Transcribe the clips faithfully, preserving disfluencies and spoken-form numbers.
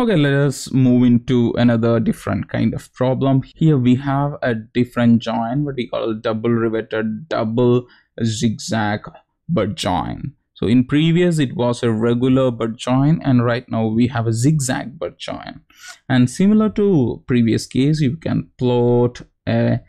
Okay, let us move into another different kind of problem. Here we have a different join, what we call double riveted, double zigzag butt join. So in previous it was a regular butt join, and right now we have a zigzag butt join. And similar to previous case, you can plot a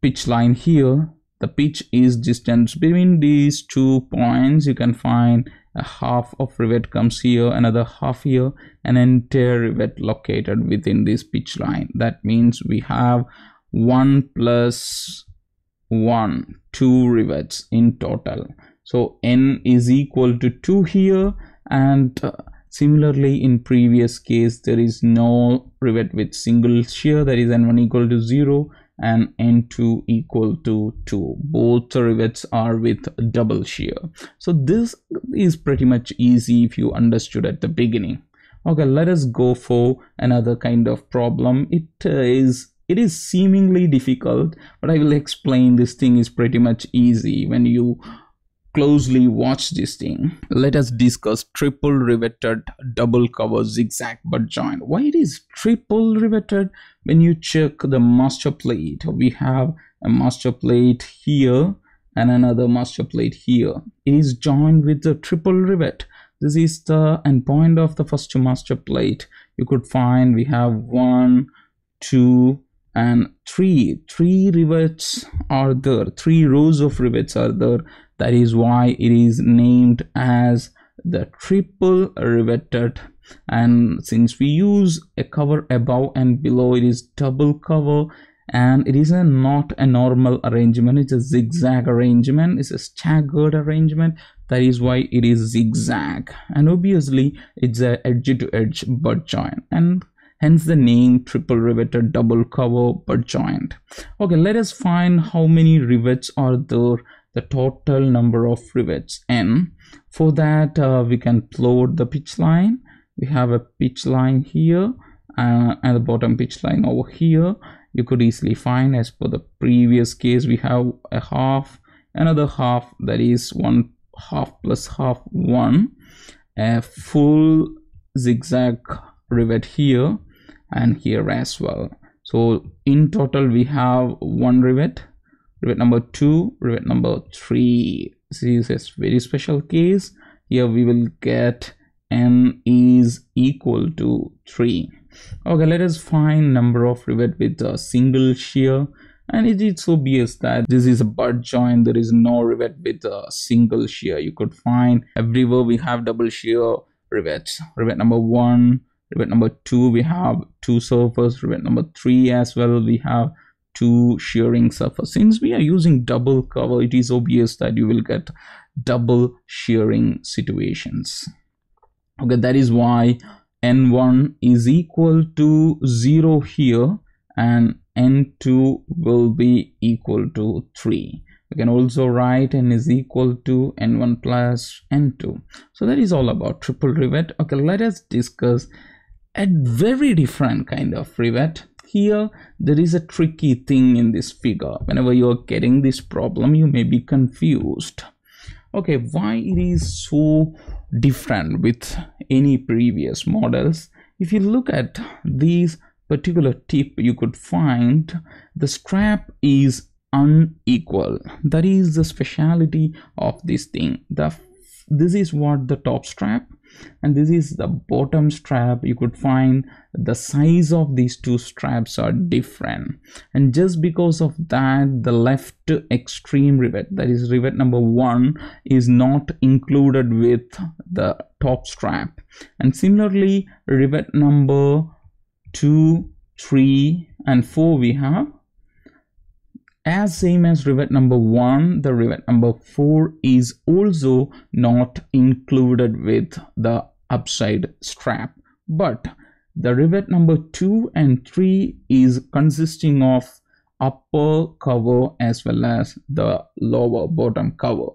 pitch line here. The pitch is distance between these two points. You can find a half of rivet comes here, another half here, an entire rivet located within this pitch line. That means we have one plus one, two rivets in total. So n is equal to two here, and uh, similarly in previous case there is no rivet with single shear, that is n one equal to zero and n two equal to two. Both rivets are with double shear. So this is pretty much easy if you understood at the beginning. Okay, let us go for another kind of problem. It uh, is It is seemingly difficult, but I will explain. This thing is pretty much easy when you closely watch this thing. Let us discuss triple riveted double cover zigzag butt join. Why it is triple riveted? When you check the master plate, we have a master plate here and another master plate here. It is joined with the triple rivet. This is the end point of the first master plate. You could find we have one, two, and three three rivets are there, three rows of rivets are there. That is why it is named as the triple riveted. And since we use a cover above and below, it is double cover, and it is a not a normal arrangement, it's a zigzag arrangement, it's a staggered arrangement. That is why it is zigzag, and obviously it's a edge to edge butt join, and hence the name triple riveted double cover butt joint. Okay, let us find how many rivets are there, the total number of rivets n. For that uh, we can plot the pitch line. We have a pitch line here uh, and the bottom pitch line over here. You could easily find, as per the previous case, we have a half, another half, that is one half plus half, one, a full zigzag rivet here and here as well. So in total we have one rivet, rivet number two, rivet number three. This is a very special case. Here we will get n is equal to three. Okay, let us find number of rivet with a single shear, and it is obvious that this is a butt joint. There is no rivet with a single shear. You could find everywhere we have double shear rivets. Rivet number one, rivet number two, we have two surfaces. Rivet number three as well, we have two shearing surfaces. Since we are using double cover, it is obvious that you will get double shearing situations. Okay, that is why n one is equal to zero here and n two will be equal to three. We can also write n is equal to n one plus n two. So that is all about triple rivet. Okay, let us discuss a very different kind of rivet. Here there is a tricky thing in this figure. Whenever you are getting this problem, you may be confused. Okay, why it is so different with any previous models? If you look at these particular tip, you could find the strap is unequal. That is the speciality of this thing. The this is what the top strap, and this is the bottom strap. You could find the size of these two straps are different, and just because of that, the left extreme rivet, that is rivet number one, is not included with the top strap. And similarly, rivet number two, three, and four we have as same as rivet number one. The rivet number four is also not included with the upside strap, but the rivet number two and three is consisting of upper cover as well as the lower bottom cover.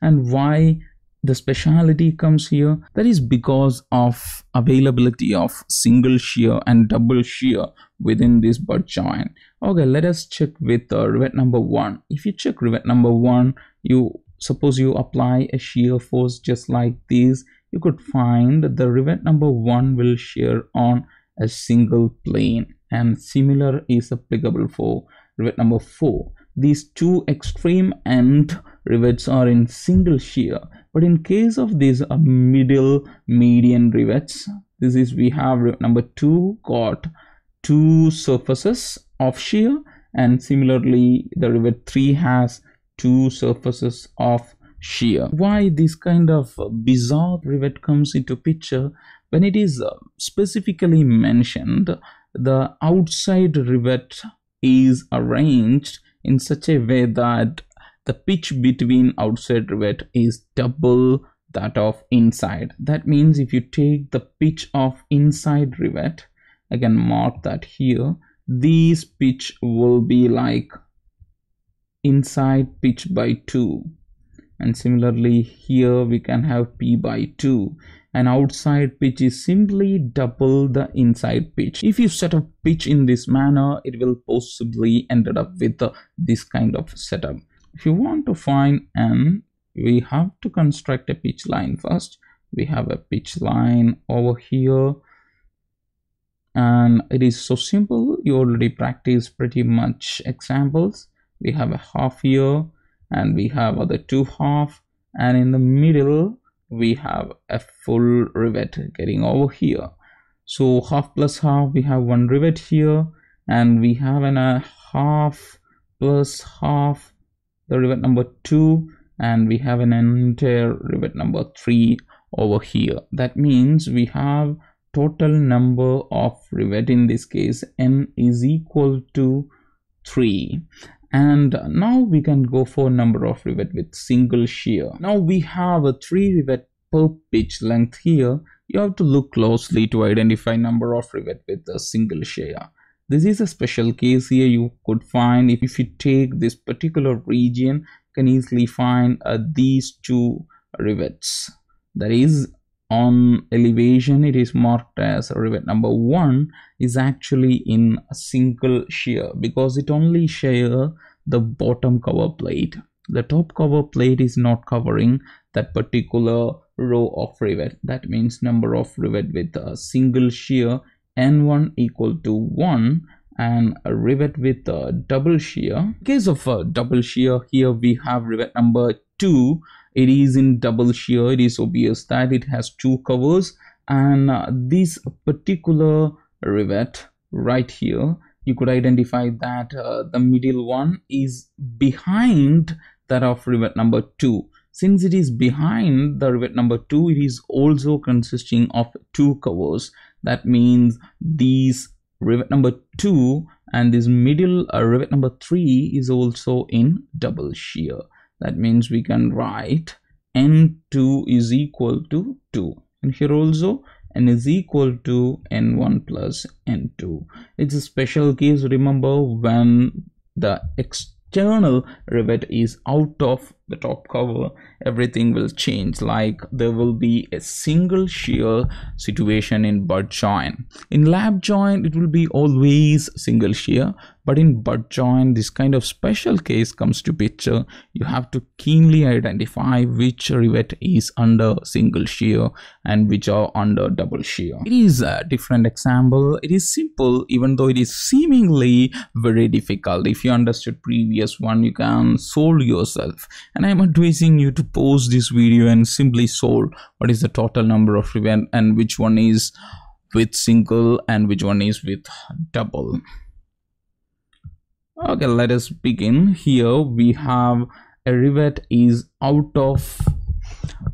And why the speciality comes here? That is because of availability of single shear and double shear within this butt joint. Okay, let us check with uh, rivet number one. If you check rivet number one, you suppose you apply a shear force just like this, you could find the rivet number one will shear on a single plane, and similar is applicable for rivet number four. These two extreme end rivets are in single shear, but in case of these middle median rivets, this is we have rivet number two got two surfaces of shear, and similarly the rivet three has two surfaces of shear. Why this kind of bizarre rivet comes into picture? When it is specifically mentioned, the outside rivet is arranged in such a way that the pitch between outside rivet is double that of inside. That means if you take the pitch of inside rivet, I can mark that here, this pitch will be like inside pitch by two, and similarly here we can have p by two, and outside pitch is simply double the inside pitch. If you set up pitch in this manner, it will possibly ended up with uh, this kind of setup. If you want to find n, we have to construct a pitch line first. We have a pitch line over here, and it is so simple. You already practice pretty much examples. We have a half here, and we have other two half, and in the middle we have a full rivet getting over here. So half plus half, we have one rivet here, and we have an a half plus half the rivet number two, and we have an entire rivet number three over here. That means we have total number of rivet, in this case n is equal to three. And now we can go for number of rivet with single shear. Now we have a three rivet per pitch length here. You have to look closely to identify number of rivet with a single shear. This is a special case here. You could find, if you take this particular region, you can easily find uh, these two rivets. That is, on elevation it is marked as rivet number one is actually in a single shear because it only shear the bottom cover plate. The top cover plate is not covering that particular row of rivet. That means number of rivet with a single shear n one equal to one, and a rivet with a double shear, in case of a double shear here we have rivet number two. It is in double shear. It is obvious that it has two covers, and uh, this particular rivet right here, you could identify that uh, the middle one is behind that of rivet number two. Since it is behind the rivet number two, it is also consisting of two covers. That means these rivet number two and this middle uh, rivet number three is also in double shear. That means we can write n two is equal to two, and here also n is equal to n one plus n two. It's a special case. Remember, when the external rivet is out of the top cover, everything will change, like there will be a single shear situation in butt joint. In lap joint it will be always single shear, but in butt joint this kind of special case comes to picture. You have to keenly identify which rivet is under single shear and which are under double shear. It is a different example. It is simple, even though it is seemingly very difficult. If you understood previous one, you can solve yourself. And I'm advising you to pause this video and simply solve what is the total number of rivet and which one is with single and which one is with double. Okay, let us begin. Here we have a rivet is out of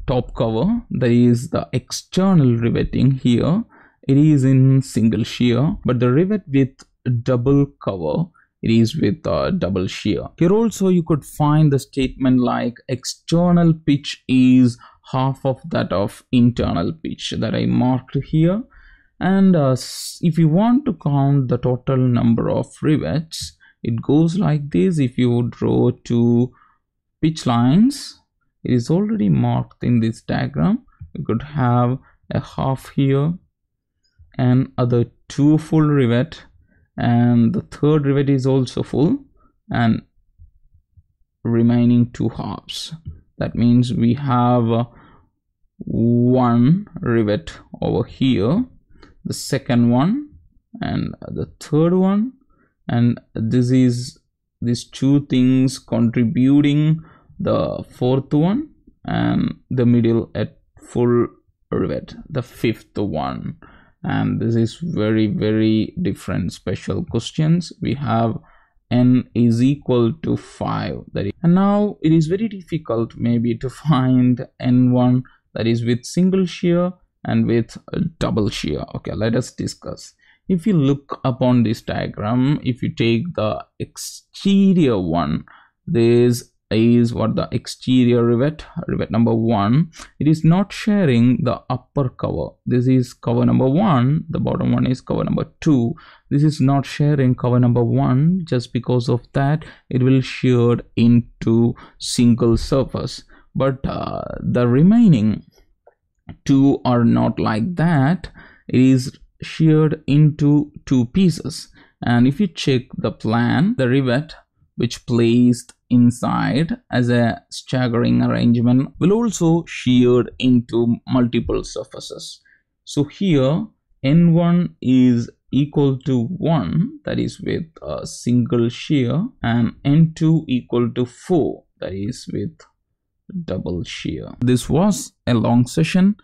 top cover. That is the external riveting here. It is in single shear, but the rivet with double cover, it is with uh, double shear. Here also you could find the statement like external pitch is half of that of internal pitch, that I marked here. And uh, if you want to count the total number of rivets, it goes like this. If you draw two pitch lines, it is already marked in this diagram. You could have a half here and other two full rivet, and the third rivet is also full, and remaining two halves. That means we have uh, one rivet over here, the second one and the third one, and this is these two things contributing the fourth one, and the middle at full rivet, the fifth one. And this is very very different special questions. We have n is equal to five, that is, and now it is very difficult maybe to find n one that is with single shear and with double shear. Okay, let us discuss. If you look upon this diagram, if you take the exterior one, this is what the exterior rivet, rivet number one, it is not sharing the upper cover. This is cover number one, the bottom one is cover number two. This is not sharing cover number one, just because of that it will shear into single surface, but uh, the remaining two are not like that. It is sheared into two pieces. And if you check the plan, the rivet which placed inside as a staggering arrangement will also shear into multiple surfaces. So here n one is equal to one, that is with a single shear, and n two equal to four, that is with double shear. This was a long session.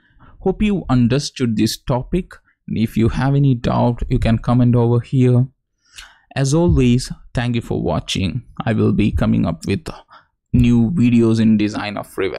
Hope you understood this topic. If you have any doubt, you can comment over here. As always, thank you for watching. I will be coming up with new videos in design of rivet.